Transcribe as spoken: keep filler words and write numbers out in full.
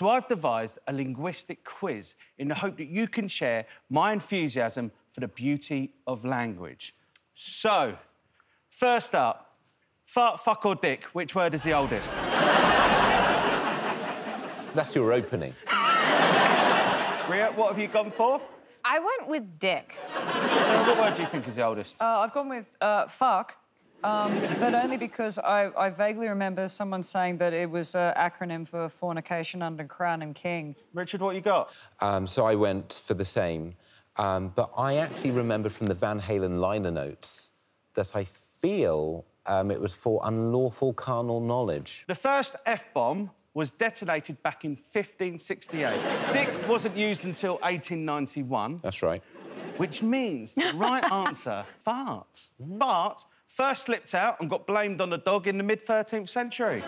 So I've devised a linguistic quiz in the hope that you can share my enthusiasm for the beauty of language. So, first up, fart, fuck or dick, which word is the oldest? That's your opening. Rhea, what have you gone for? I went with dick. So what word do you think is the oldest? Uh, I've gone with uh, fuck. Um, but only because I, I vaguely remember someone saying that it was an acronym for fornication under crown and king. Richard, what you got? Um, so I went for the same, um, but I actually remember from the Van Halen liner notes that I feel um, it was for unlawful carnal knowledge. The first F-bomb was detonated back in fifteen sixty-eight. Dick wasn't used until eighteen ninety-one. That's right. Which means the right answer, fart. But first slipped out and got blamed on the dog in the mid thirteenth century.